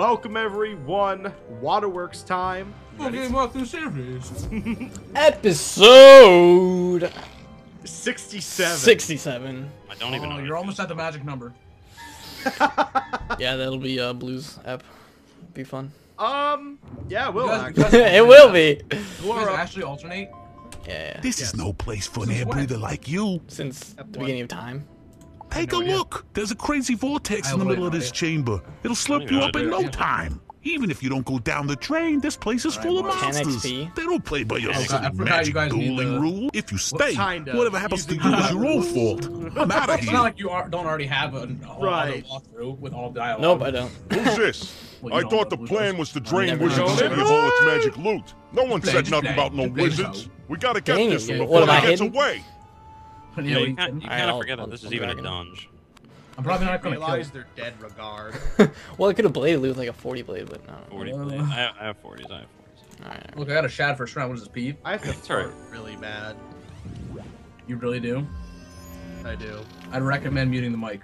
Welcome everyone, Waterworks time. Okay, welcome series. Episode 67. 67. I don't even know. You're almost at the magic number. Yeah, that'll be Blue's app. Be fun. Yeah, it will. It will be. You guys actually alternate? Yeah. This is no place for an airbreather like you. Since the beginning of time. Take a look. There's a crazy vortex in the middle of this chamber. It'll slurp you up in no time. Even if you don't go down the drain, this place is full of monsters. They don't play by your magic dueling rule. If you stay, whatever happens to you is your own fault. I'm out of here. It's not like you don't already have a walkthrough with all dialogue. Nope, I don't. Who's this? I thought the plan was to drain Wizard City of all its magic loot. No one said nothing about no wizards. We gotta get this one before it gets away. Yeah, you kind of forget that this is even a dungeon. I'm probably not going to realize their dead regard. Well, I could have bladed with like a 40 blade, but no. 40 blade. I have 40s. I have 40s. Alright. Look, I got a shad first round. What does this peep? I have to fart really bad. You really do? I do. I'd recommend muting the mic.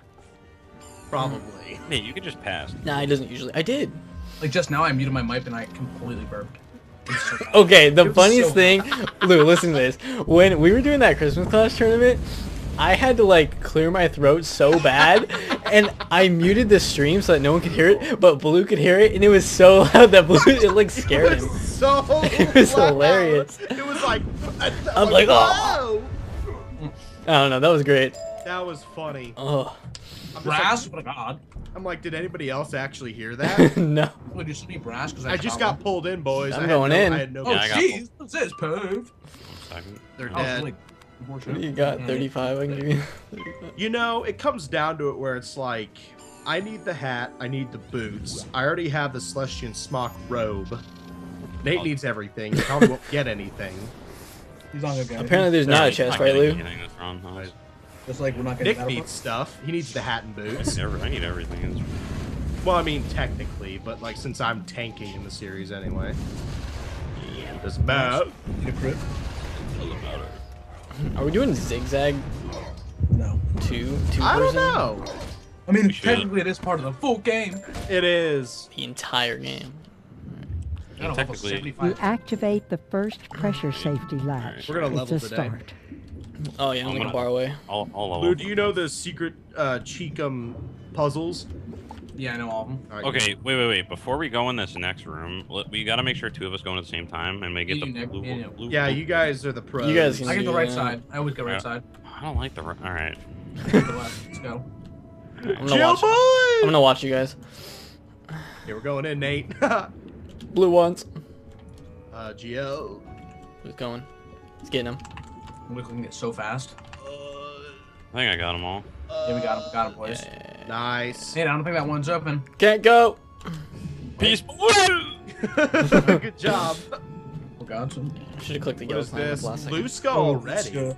Probably. Hey, you could just pass. Nah, he doesn't usually. I did. Like just now, I muted my mic and I completely burped. Okay, the funniest thing, Lou, listen to this. When we were doing that Christmas class tournament, I had to like clear my throat so bad, and I muted the stream so that no one could hear it, but Blue could hear it, and it was so loud that Blue, it like scared him. So it was hilarious. It was like, I'm like, oh. I don't know, that was great. That was funny. Oh. Brass? Like, God. I'm like, did anybody else actually hear that? No. Would you just be brass? Because I just got pulled in, boys. I'm going in. Oh, jeez. What's this, perv? They're dead. Like, you got 35. I can give you. 35. You know, it comes down to it where it's like, I need the hat. I need the boots. I already have the Celestian smock robe. Nate needs everything. He probably won't get anything. He's on good. Apparently, there's not a chest, right, Lou? Just like we're not gonna. Nick needs stuff. He needs the hat and boots. I need everything. Well, I mean technically, but like since I'm tanking in the series anyway. Yeah. This map. Are we doing zigzag? No. Two. I don't know. I mean, technically it is part of the full game. It is the entire game. Right. Technically, you activate the first pressure safety latch. We're gonna level today. Oh yeah, I'm gonna bar away. Lou, do you know the secret Cheekum puzzles? Yeah, I know all of them. All right, okay, wait. Before we go in this next room, we gotta make sure two of us go in at the same time and we get the blue. Yeah, you guys are the pros. You guys can get the right side. I always go right side. I don't like the right. All right. Let's go. I'm gonna watch you guys. Okay, we're going in, Nate. Blue wants. Geo. Who's going? He's getting him. We're clicking it so fast. I think I got them all. Yeah, we got them. Boys. Yeah. Nice. Hey, I don't think that one's open. Can't go. Peace. Good job. Oh, God. Should have clicked the yellow sign last. Blue skull already.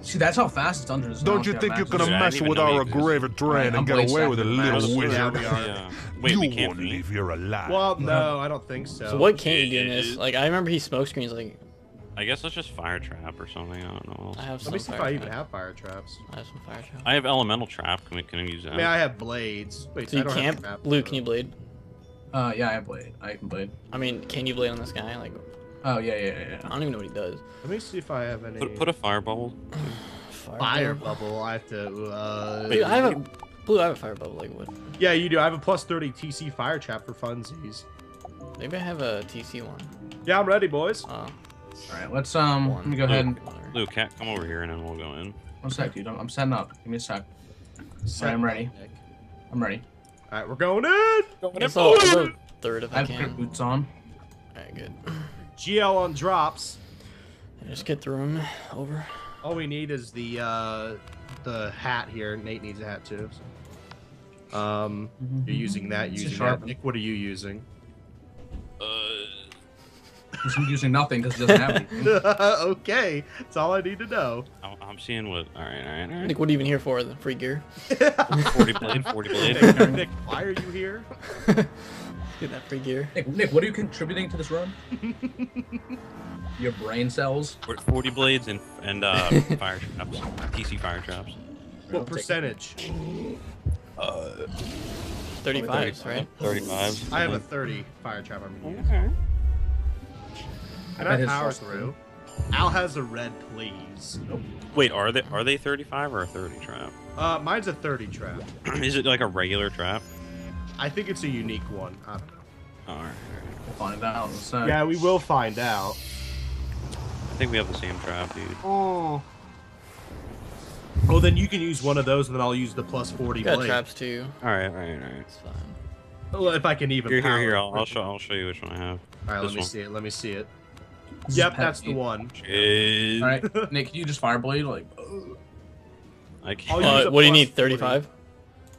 See, that's how fast it's under. Don't you think you're gonna mess with our graver drain and get away with a little wizard? You won't leave here alive. Well, no, I don't think so. So what can you do in this? Like, I remember he smoke screens like. I guess let's just fire trap or something. I don't know. I have some. Let me see if I even have fire traps. I have some fire traps. I have elemental trap. Can we use that? Yeah, I have blades. Wait, so you can't. Blue, can you blade? Yeah, I have blade. I can blade. I mean, can you blade on this guy? Like. Oh yeah. I don't even know what he does. Let me see if I have any. Put a fire bubble. Fire bubble. I have to. Dude, I have a blue. I have a fire bubble. Like what? Yeah, you do. I have a +30 TC fire trap for funsies. Maybe I have a TC one. Yeah, I'm ready, boys. All right, let's let me go ahead and Luke, come over here and then we'll go in. One sec, dude. I'm setting up. Give me a sec. Alright, I'm ready. I'm ready. All right, we're going in. Going in. Third if I can. I have boots on. All right, good. GL on drops. And just get the room over. All we need is the hat here. Nate needs a hat too. So. You're using that. Nick, what are you using? I'm using nothing because it doesn't have anything. Okay, that's all I need to know. I'm seeing what. All right. Nick, what are you even here for? The free gear? 40 blade. Nick, why are you here? Get that free gear. Nick, what are you contributing to this run? Your brain cells. 40 blades and fire traps. PC fire traps. What percentage? 35s, right? 35s. I have a 30 fire trap I'm going to use. Okay. And I power through. Al has a red, please. Nope. Wait, are they 35 or a 30 trap? Mine's a 30 trap. Is it like a regular trap? I think it's a unique one. I don't know. Alright. We'll find out. So. Yeah, we will find out. I think we have the same trap, dude. Oh. Well, then you can use one of those, and then I'll use the plus 40 blade. Got traps too. All right. It's fine. Well, if I can even. Here. I'll show you which one I have. All right, let me see it. Yep, that's the one. Jeez. All right, Nick, can you just fireblade like? I can't. What do you need? 35.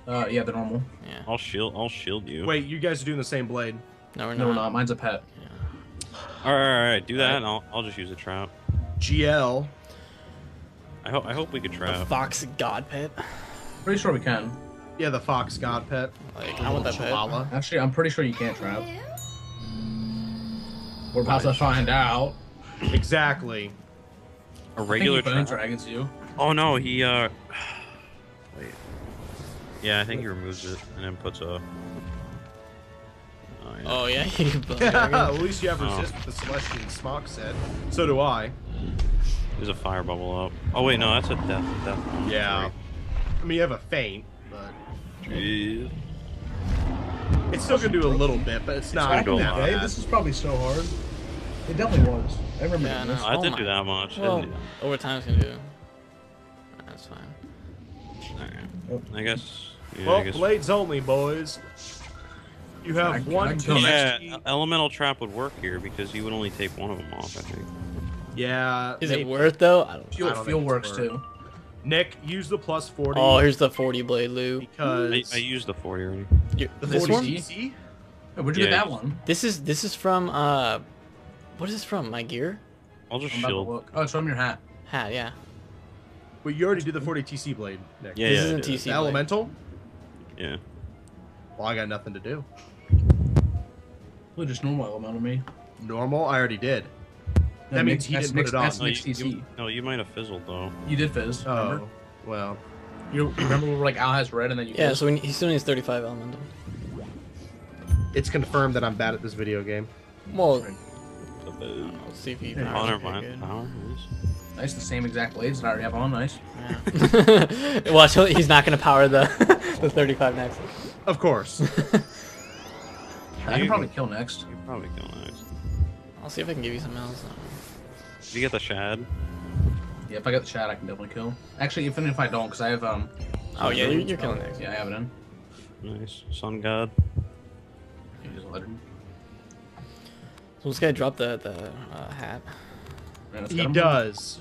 Yeah, the normal. Yeah. I'll shield you. Wait, you guys are doing the same blade. No, we're not. Mine's a pet. Yeah. All right. Do that, and I'll just use a trap. GL. I hope we could trap. The fox god pet? Pretty sure we can. Yeah, the fox god pet. Like, I want that chihuahua. Pet. Actually, I'm pretty sure you can't trap. We're about to find out. Exactly. A regular trap. Dragons you. Oh no, he wait. Yeah, I think he removes it and then puts a. Oh yeah. At least you have resist with the Celestian Smog said. So do I. There's a fire bubble up. Oh wait, no, that's a death. Yeah. I mean, you have a feint, but jeez. It's still gonna do a little bit, but it's not. Hey, this is probably so hard. It definitely was. I remember. Yeah, no, I didn't do that much. Well, over time, it's gonna do. That's fine. All right. I guess. Yeah, well, I guess blades only, boys. You have one. Yeah, elemental trap would work here because you would only take one of them off, I think. Yeah. Is it worth though? I don't know. Fuel works too. Nick, use the plus 40. Oh, here's the 40 blade, Lou. Because I used the 40 already. The 40C? Where'd you get that one? This is from what is this from? My gear? I'll just shield. Oh, it's from your hat. Hat, yeah. But you already did the 40 TC blade, Nick. Yeah, this isn't TC blade. Elemental? Yeah. Well, I got nothing to do. Well, just normal elemental me. Normal? I already did. That means he didn't put it on. No, you might have fizzled though. You did fizz. Oh, remember? Well. You remember we were like Al has red and then you. Yeah, fizzled. So he still needs 35 elemental. It's confirmed that I'm bad at this video game. Well, I'll see if he. Nice, the same exact blades that I already have on. Nice. Yeah. Well, so he's not gonna power the 35 next. Of course. I can probably kill next. You can probably kill next. I'll see if I can give you something else. Did you get the shad? Yeah, if I get the shad, I can definitely kill. Actually, even if I don't, because I have Oh yeah, you're killing next. Yeah, I have it in. Nice, sun god. You just let him. So this guy dropped the hat. Man, he does.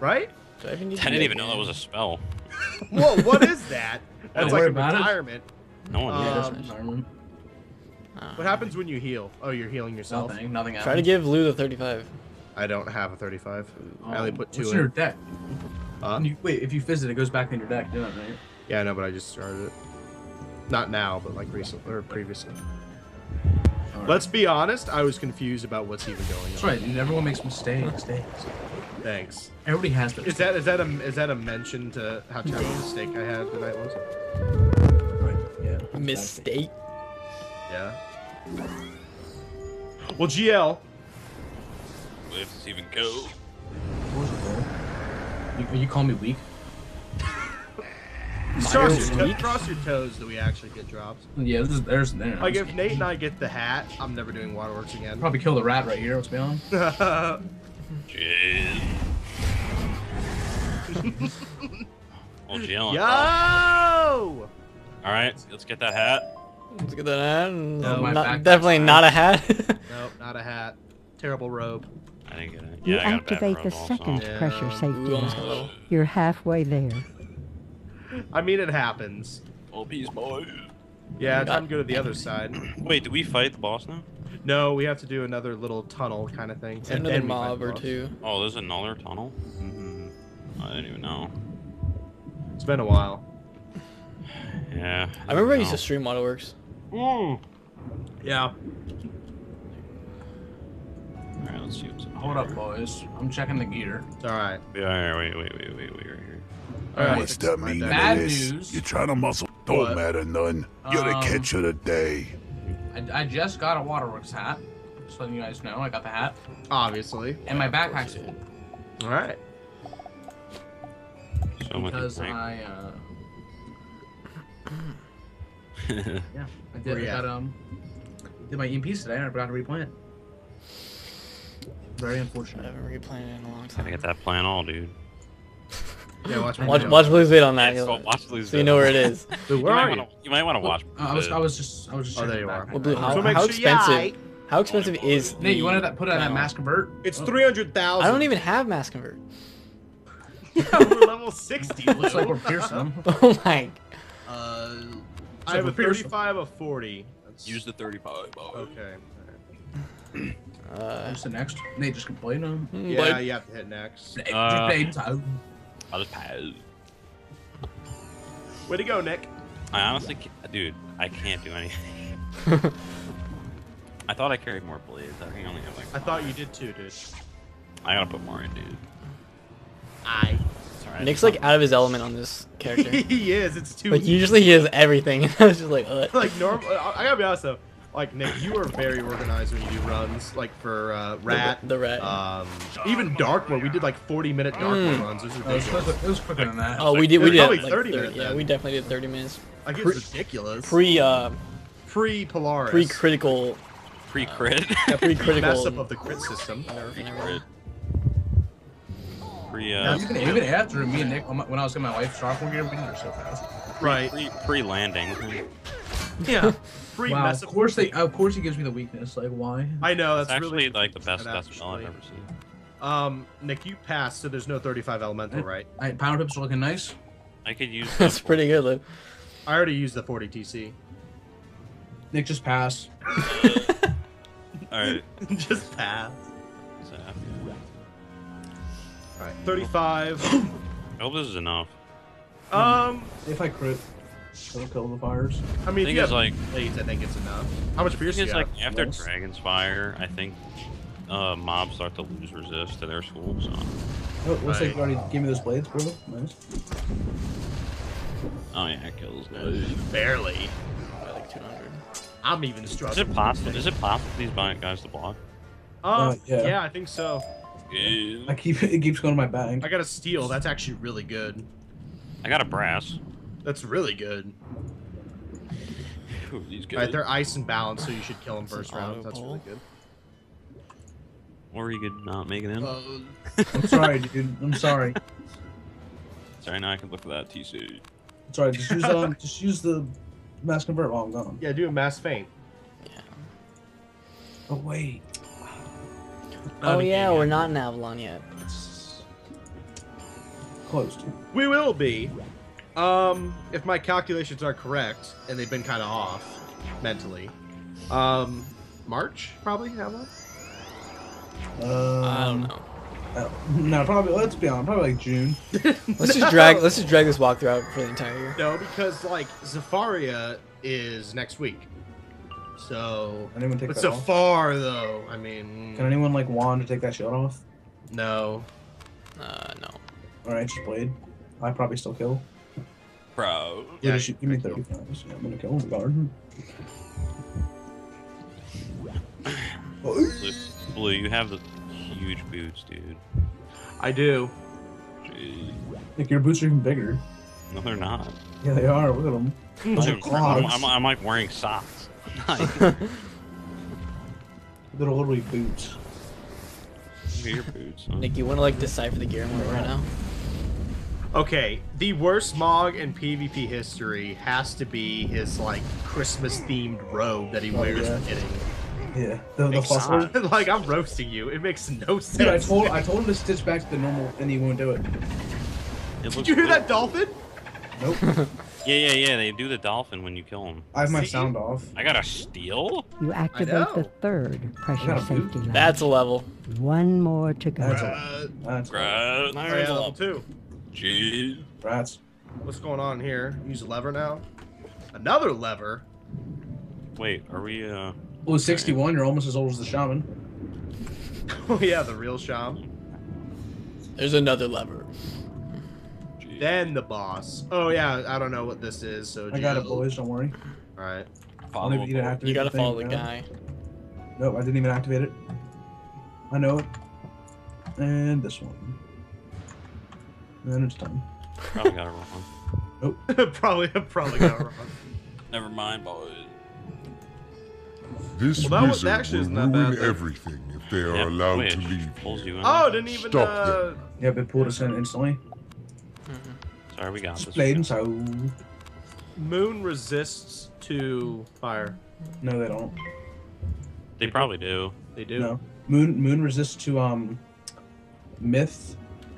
Right? So I didn't even know that was a spell. Whoa, what is that? That's like a retirement. No one knows. Retirement. What happens when you heal? Oh, you're healing yourself. Nothing happens. Try to give Lou the 35. I don't have a 35. I only put 2 in. What's your deck? Wait, if you fizz it, it goes back in your deck, doesn't it? Yeah, I know, but I just started it. Not now, but like recently or previously. Right. Let's be honest, I was confused about what's even going on. That's right, and everyone makes mistakes. Thanks. Everybody has to. Is that a mention to how terrible a mistake I had the night was? Right. Yeah. Mistake. Yeah. Well, GL. Where does this even go? You call me weak? Cross your toes that we actually get drops. Yeah, there's there. Like if Nate and I get the hat, I'm never doing Waterworks again. Probably kill the rat right here. Let's be honest. GL. Yo! All right, let's get that hat. Let's get that hat. Definitely not a hat. Nope, not a hat. Terrible robe. I didn't get it. Yeah, you activate the second pressure safety. Oh. You're halfway there. I mean, it happens. Oh, peace, boy. Yeah, time to go to the other side. Wait, do we fight the boss now? No, we have to do another little tunnel kind of thing. And another mob or two. Oh, there's another tunnel? Mm-hmm. I didn't even know. It's been a while. Yeah. I remember I used to stream Waterworks. Mm. Yeah. Alright, let's see what's up. Hold up, boys. I'm checking the gear. Alright. Yeah, wait, we're here. All right, what's that mean? Bad news. You're trying to muscle. Don't matter none. You're the catch of the day. I just got a Waterworks hat. Just letting you guys know, I got the hat. Obviously. And my backpack's full. All right. So because I yeah, I did. I got, did my EMPs today, and I forgot to replan it. Very unfortunate. I haven't replanted it in a long time. I got that plan all, dude. Yeah, watch Blue's vid on that. Yeah, so watch Blue's vid. So you know where it is. Dude, where are you? You might want to watch. I was just. Oh, there you are. Well, Blue, how expensive? How expensive is? Nate, you wanted to put it on that mass convert? It's 300,000. I don't even have mass convert. Yeah, we're level 60. Looks like we're fearsome. Oh my. I have a 35 of 40. Let's use the 35. Okay. What's the next? Nate, just complain on. Yeah, you have to hit next. I'll just pass. Way to go, Nick. I honestly can't, dude, I can't do anything. I thought I carried more blades. I think I only have like five. I thought you did too, dude. I gotta put more in, dude. Sorry, Nick's like out of his element on this character. He is. It's too like easy. Usually he has everything. I was just like, ugh. Like normal. I gotta be honest though. Like Nick, you are very organized when you do runs. Like for Rat, the Rat. Even Dark Mode, we did like 40-minute Dark Mode runs. Those are it was quicker than that. Oh, like, we did probably like 30 minutes. Yeah, we definitely did 30 minutes. I guess it's ridiculous. Pre Polaris. Pre critical. Pre crit. Yeah, pre critical. Mess up of the crit system. Even after me and Nick, when I was getting my wife's sophomore year, we did it so fast. Right. Pre landing. Yeah. Wow, of course he gives me the weakness. Like, why? I know, that's actually really like the best spell I've ever seen. Nick, you passed, so there's no 35 elemental, right? Power pips are looking nice. I could use that. That's pretty good, Luke. I already used the 40 TC. Nick, just pass. Alright. Just pass. So, alright, 35. I hope this is enough. If I crit. Don't kill the fires. I mean, it's like blades, I think it's enough. How much pierce? It's like after Dragon's Fire, I think mobs start to lose resist to their schools. So. Oh, looks like you already gave me those blades, brother. Nice. Oh yeah, it kills those. Barely. By like 200. I'm even struggling. Is it possible? Is it possible for these guys to block? Yeah, I think so. Yeah. It keeps going to my bag. I got a steel. That's actually really good. I got a brass. That's really good. Ooh, these guys. Alright, they're ice and balance, so you should kill them first round. That's really good. Or you could not make it in. I'm sorry, dude. I'm sorry. Sorry, now I can look for that TC. It's alright. Just use just use the mass convert while I'm gone. Yeah, do a mass feint. Yeah. Oh wait. Oh yeah, we're not in Avalon yet. It's close. We will be. If my calculations are correct, and they've been kind of off mentally, March probably. How about? I don't know. No, probably. Let's be honest. Probably like June. Let's just drag this walkthrough out for the entire year. No, because like Zafaria is next week. So anyone take that off? But Zafar though, I mean, can anyone like wand to take that shield off? No. No. All right, just blade. I probably still kill. Bro. Yeah, you should give me 35. I'm gonna kill him garden. Blue, you have the huge boots, dude. I do. Jeez. Like your boots are even bigger. No, they're not. Yeah, they are. Look at them. I'm like wearing socks. Little wee boots. Look at your boots. Huh? Nick, you want to like decipher the gear mode right now? Okay, the worst Mog in PvP history has to be his like Christmas-themed robe that he wears. Yeah. The fossil. Like I'm roasting you. It makes no sense. Dude, I told him to stitch back to the normal, and he won't do it. Did you hear that dolphin? Nope. Yeah. They do the dolphin when you kill him. I have my sound off. I got a steal. You activate the third pressure safety line. That's a level. One more to go. That's level 2. Jeez. Rats. What's going on here? Use a lever now. Another lever? Wait, are we, Well, 61, you're almost as old as the shaman. Oh, yeah, the real shaman. There's another lever. Jeez. then the boss. Oh yeah, I don't know what this is. So I got it, boys. Don't worry. All right. Follow. You gotta follow the guy. Nope, I didn't even activate it. I know it. And this one. And then it's done. Probably got it wrong. Nope. probably got it wrong. Never mind, boys. This wizard will ruin everything if they are allowed to leave. Oh, didn't even. Yeah, it pulled us in instantly. Sorry, we got this. Explain so. Moon resists to fire. No, they don't. They probably do. They do. No. Moon resists to myth,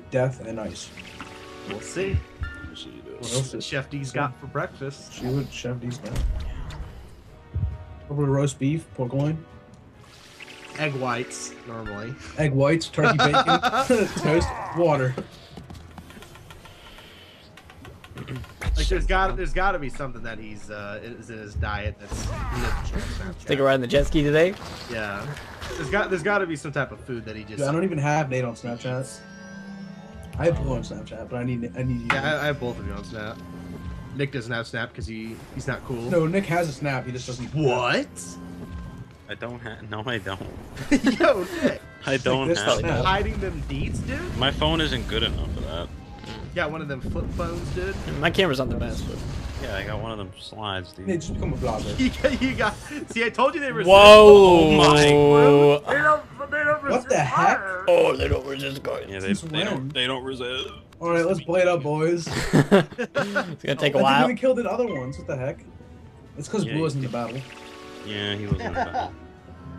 death, and ice. We'll see. What else did Chef D's got for breakfast? She would. Chef D's got. Probably roast beef, pork loin, egg whites normally. Egg whites, turkey bacon, toast, water. Like there's got to be something that he's is in his diet that's. Take a ride in the jet ski today. Yeah, there's got to be some type of food that he just. Dude, I don't even have Nate on Snapchat. I have Blue on Snapchat, but I need you. Yeah, I have both of you on Snap. Nick doesn't have Snap because he's not cool. No, Nick has a Snap. He just doesn't. What? I don't have. No, I don't. Yo, Nick. I don't have. Hiding them deeds, dude. My phone isn't good enough for that. Yeah, one of them flip phones, dude. My camera's not the best, but yeah, I got one of them slides, dude. They just become a blogger. you got. See, I told you they were. Whoa! Oh my. They don't resist. What the heck? Oh, they don't resist. Yeah, they don't resist. All right, let's play it up, boys. It's gonna take a while. I didn't even kill the other ones. What the heck? It's because Blue wasn't in the battle. Yeah, he wasn't in the battle.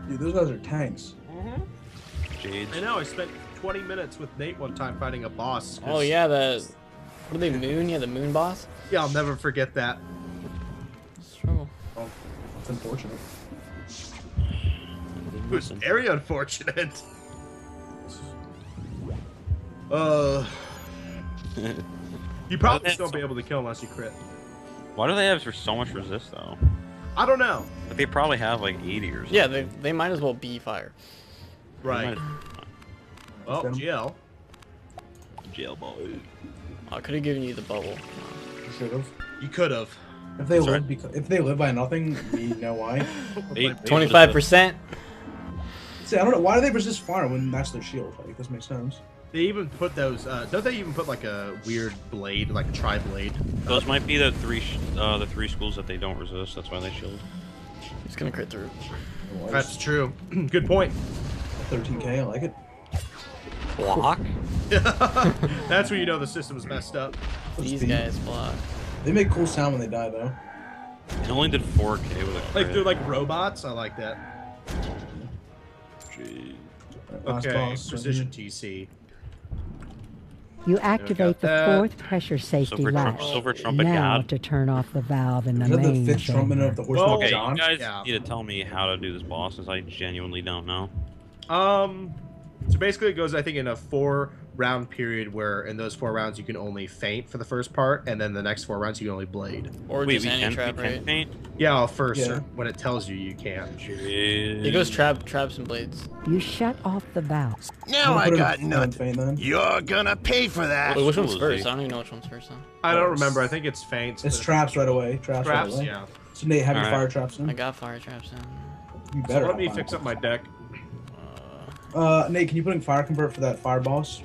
Dude, those guys are tanks. Mm-hmm. I know. I spent 20 minutes with Nate one time fighting a boss. Oh yeah, the moon? Yeah, the moon boss. Yeah, I'll never forget that. It's true. Oh, that's unfortunate. It was very unfortunate. You probably just don't be able to kill unless you crit. Why do they have so much resist though? I don't know. But they probably have like 80 or something. Yeah, they might as well be fire. Right. Oh, GL. GL ball. I could have given you the bubble. You should have. You could have. If they live, if they live by nothing, we know why. 25%. See, I don't know. Why do they resist fire when that's their shield? Like, this makes sense. They even put those. Don't they even put like a weird blade, like a tri blade? Those might be the three schools that they don't resist. That's why they shield. He's gonna crit through. That's true. Good point. 13K. I like it. Block? That's when you know the system's messed up. These guys block. They make cool sound when they die, though. They only did 4K with it. Like, they're like robots? I like that. Jeez. Okay, precision TC. You activate the fourth pressure safety latch to turn off the valve in the main chamber. Well, okay, you guys need to tell me how to do this boss, since I genuinely don't know. So basically it goes, I think, in a 4-round period where in those 4 rounds you can only faint for the first part, and then the next 4 rounds you can only blade. Or just any trap, right? Faint? Yeah, when it tells you, you can. Jeez. It goes traps and blades. You shut off the valve. Now I got nothing. You're gonna pay for that. Wait, which one's first? I don't even know which one's first. Then. I don't remember. I think it's faints. It's traps right away. Traps right away. Yeah. So Nate, have your fire traps in? I got fire traps in. You better. So let me fix up my deck. Nate, can you put in fire convert for that fireballs?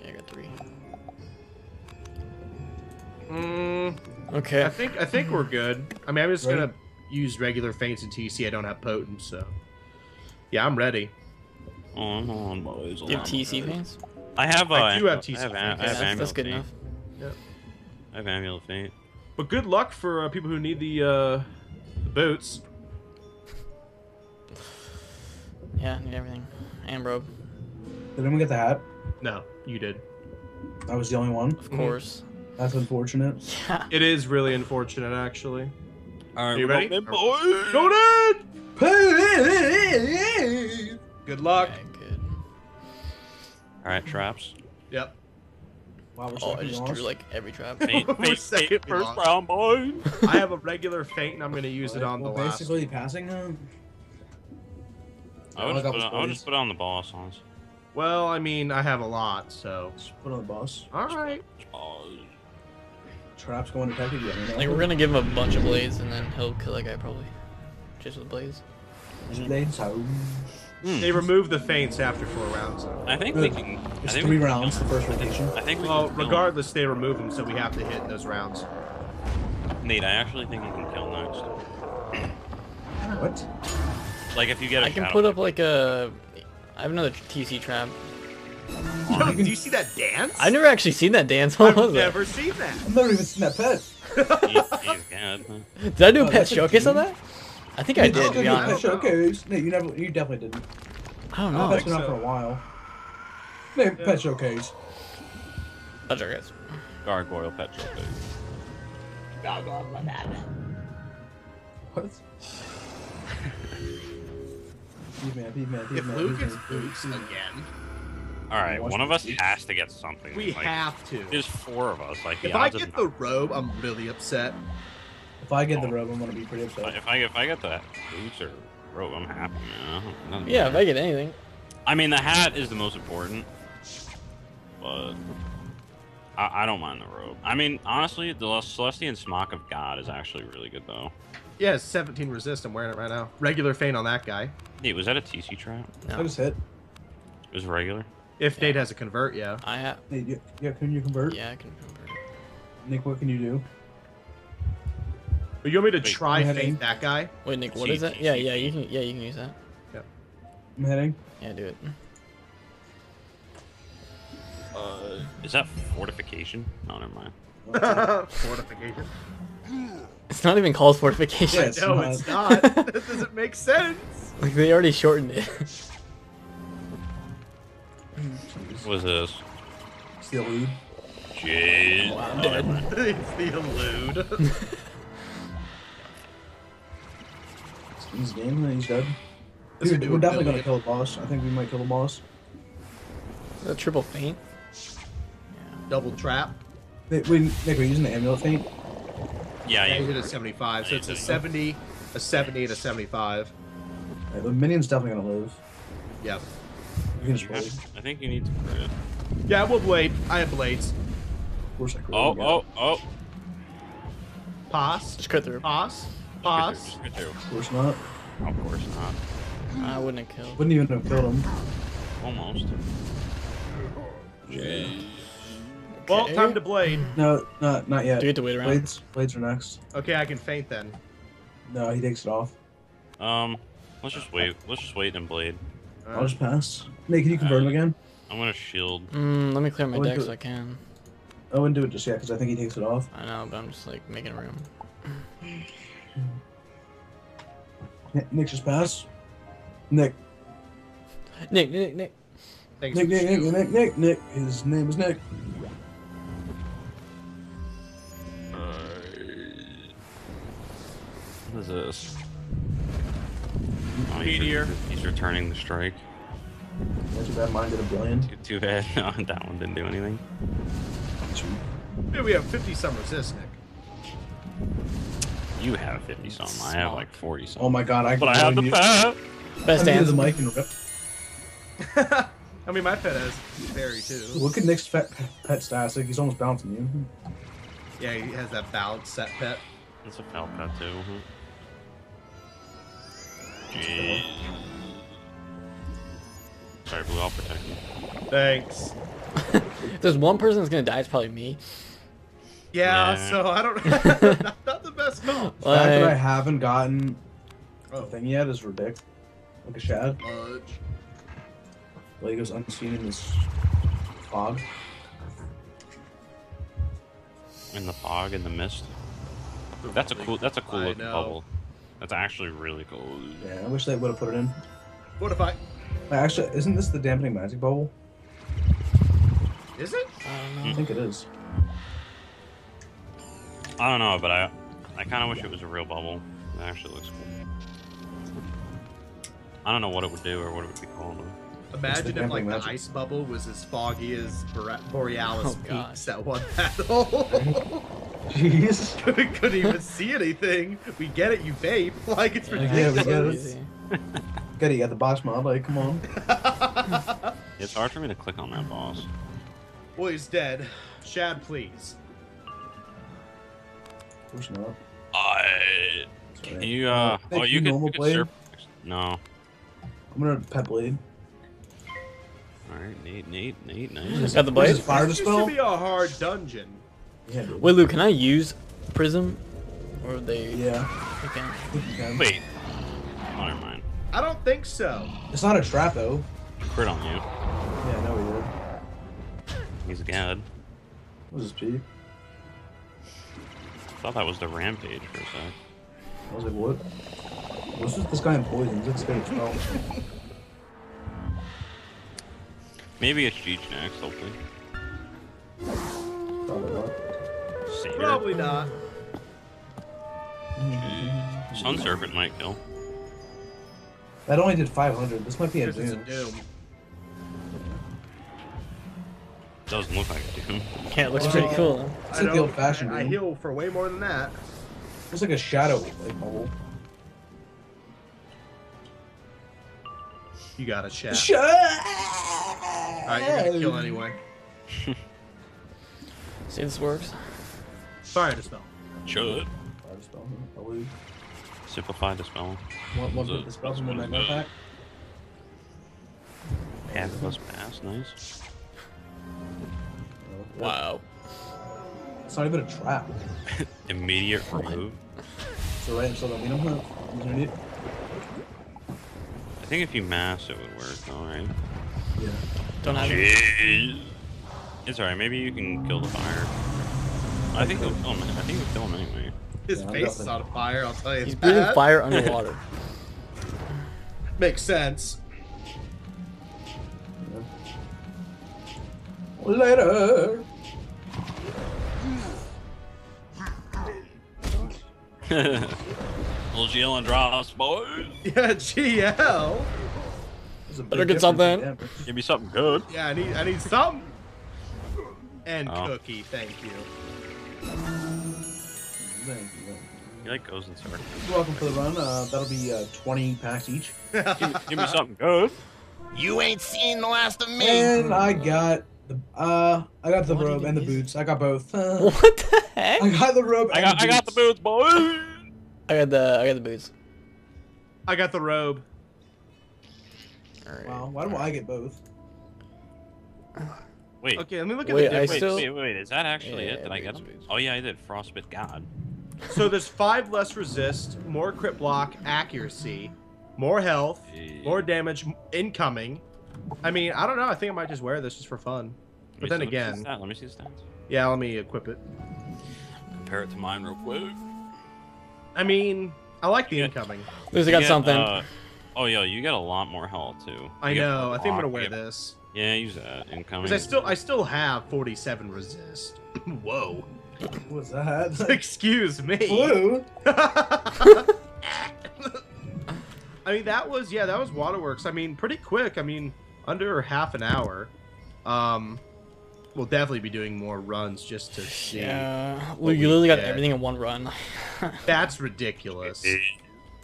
Yeah, I got 3. Okay. I think we're good. I mean, I'm just gonna use regular feints and TC. I don't have potent, so yeah, I'm ready. I'm on, boys. You have TC feints? I have. I do have TC. I have amulet. That's good enough. Yep. I have amulet feint. But good luck for people who need the boots. Yeah, I need everything. And robe. Did anyone get the hat? No, you did. I was the only one? Of course. That's unfortunate. Yeah. It is really unfortunate, actually. Alright, you ready? Go in! Good luck. Yeah, good. Alright, traps. Yep. Wow, oh, I just drew like every trap. Faint, first round, boy. I have a regular feint and I'm going to use it on the last. Basically passing him. I would just put on the boss, honestly. Well, I mean, I have a lot, so. Let's put on the boss. Alright. Trap's going to attack again. Like, we're going to give him a bunch of blades, and then he'll kill that guy, probably. Just with blades. Blades out. They remove the feints after 4 rounds, though. I think we can... It's 3 rounds, the first rotation. I think we can regardless, they remove them, so we have to hit those rounds. Nate, I actually think you can kill next. What? Like, if you get a shadow... I can put up, like, a... I have another TC trap. Yo, do you see that dance? I've never actually seen that dance. I've never seen that. I've never even seen that pet. Did I do a pet showcase on that? I think I did, to be honest. Showcase? No, you never. You definitely didn't. I don't know. That's been out for a while. Maybe pet showcase. Pet showcase. Gargoyle pet showcase. Gargoyle. What? If Luke is Luke's again. All right, one of us has to get something. We have to. There's 4 of us. Like, if I get the robe, I'm really upset. If I get the robe, I'm gonna be pretty upset. If I get the boots or robe, I'm happy. No, yeah, if I get anything. I mean, the hat is the most important, but I don't mind the robe. I mean, honestly, the Celestian Smock of God is actually really good, though. Yeah, it's 17 resist. I'm wearing it right now. Regular feint on that guy. Nate, was that a TC trap? No. That was hit. It was regular? If Nate has a convert, yeah. I have. Nate, yeah, can you convert? Yeah, I can convert. Nick, what can you do? You want me to try feint that guy? Wait, Nick, what is that? Yeah, yeah, you can use that. Yep. I'm heading. Yeah, do it. Is that fortification? No, never mind. Fortification. It's not even called fortification. Yeah, no, it's not. That doesn't make sense. Like, they already shortened it. What is this? It's the elude. Jeez. Oh, I'm dead. It's the elude. He's game and he's dead. Dude, we're definitely going to kill the boss. I think we might kill the boss. Is that a triple feint? Yeah. Double trap. Nick, we're using the amulet feint. Yeah, you hit a 75, so it's a 70, a 70, and a 75. Right, the minion's definitely gonna live. Yep. I think you need to crit. Yeah, we'll blade. I have blades. Of course I crit. Oh. Pass. Just cut through. Pass. Pass. Just cut through. Of course not. Of course not. I wouldn't have killed. Wouldn't even have killed him. Almost. Yeah. Well, time to blade. No, not yet. Do you have to wait around? Blades are next. Okay, I can feint then. No, he takes it off. Let's just wait. Let's just wait and blade. I'll just pass. Nate, can you convert him again? I'm gonna shield. Let me clear my deck so I can. I wouldn't do it just yet because I think he takes it off. I know, but I'm just like making room. Nick, just pass. Nick. Nick. His name is Nick. What is this? Oh, he's returning the strike. Too bad mine did a billion. Too bad. No, that one didn't do anything. Yeah, we have 50-some resist, Nick. You have 50-some. I have like 40-some. Oh my god, I have the pet! Best hands. Mic and rip. I mean, my pet has fairy too. Look at Nick's pet stats. Like, he's almost bouncing you. Yeah, he has that bounce set pet. It's a foul pet too. Jeez. Sorry, Blue, I'll protect you. Thanks. If there's one person that's gonna die, it's probably me. Yeah, so I don't. Not the best call. The fact that I haven't gotten a thing yet is ridiculous. Like a shad. Well, he goes unseen in this fog. In the fog, in the mist. That's a cool. That's a cool looking bubble. That's actually really cool. Yeah, I wish they would have put it in. What if I? Actually, isn't this the dampening magic bubble? Is it? I don't know. I think it is. I don't know, but I kind of wish it was a real bubble. It actually looks cool. I don't know what it would do or what it would be called. Imagine if like the ice bubble was as foggy as Borealis Peaks that one battle. Jeez. We couldn't even see anything. We get it, you vape. Like, it's ridiculous. Yeah, we get it. You got the boss mod, like, come on. It's hard for me to click on that boss. Boy's dead. Shad, please. Push him up. Can you, oh, you can surf. No. I'm gonna pet blade. Alright, Nate, nice. Got the blade. This used to be a hard dungeon. Yeah, wait, Luke, can I use Prism? Or are they... Yeah. They can. Wait. Oh, never mind. I don't think so. It's not a trap, though. Crit on you. Yeah, no, he did. He's a god. What was his P? I thought that was the rampage for a sec. I was like, what? What's this guy in poison? He's like stage 12. Maybe it's Geech next, hopefully. Probably not. Saber. Probably not. Sun Serpent might kill. That only did 500. This might be a doom. Doesn't look like a doom. Yeah, it looks pretty cool. It's like the old-fashioned doom. I heal for way more than that. Looks like a shadow bubble. You got a shadow. Alright, you're gonna kill anyway. See if this works. Fire to spell. Should. Fire to spell. Probably. Simplify the spell. What the spell from the backpack? Half of us pass, nice. Wow. It's not even a trap. Immediate remove. So right, so that we don't have it. I think if you mass, it would work. All right. Yeah. Don't have it. It's all right. Maybe you can kill the fire. I think he'll kill him. I think he'll kill him anyway. His face is on fire. I'll tell you. He's breathing fire underwater. Makes sense. Later. Little GL and drops, boys. Yeah, GL. Better get something. Yeah, give me something good. Yeah, I need something. And cookie, thank you. Thank you. He like goes and starts. Welcome for the run. That'll be 20 packs each. give me something good. You ain't seen the last of me. And I got. I got the robe and the boots. I got both. What the heck? I got the robe. I got the boots, boy. I got the boots. I got the robe. All right. Wow. Why do I get both? Wait. Okay. Let me look at the difference. Wait. Is that actually it? Did I get them? Oh yeah, I did. Frostbite God. So there's 5 less resist, more crit block, accuracy, more health, more damage incoming. I mean, I don't know. I think I might just wear this just for fun. But then again... Let me see the stats. Yeah, let me equip it. Compare it to mine real quick. I mean, I like the incoming. At least I got something. Oh, yo, you got a lot more health, too. I know. I think I'm going to wear this. Yeah, use that incoming. Because I still have 47 resist. Whoa. What was that? Excuse me. Blue? I mean, that was Waterworks. I mean, pretty quick. I mean, under half an hour. We'll definitely be doing more runs just to see. Yeah, we literally got everything in one run. That's ridiculous. You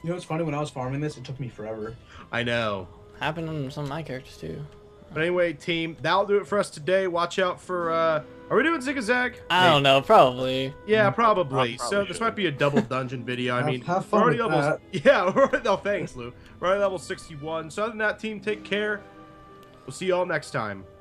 know what's funny? When I was farming this, it took me forever. I know. Happened on some of my characters, too. But anyway, team, that'll do it for us today. Watch out for... Are we doing zig-a-zag? I don't know, probably. Yeah, probably. So this might be a double dungeon video. I mean, have fun with that. Yeah, no, thanks, Lou. We're already level 61. So other than that, team, take care. We'll see you all next time.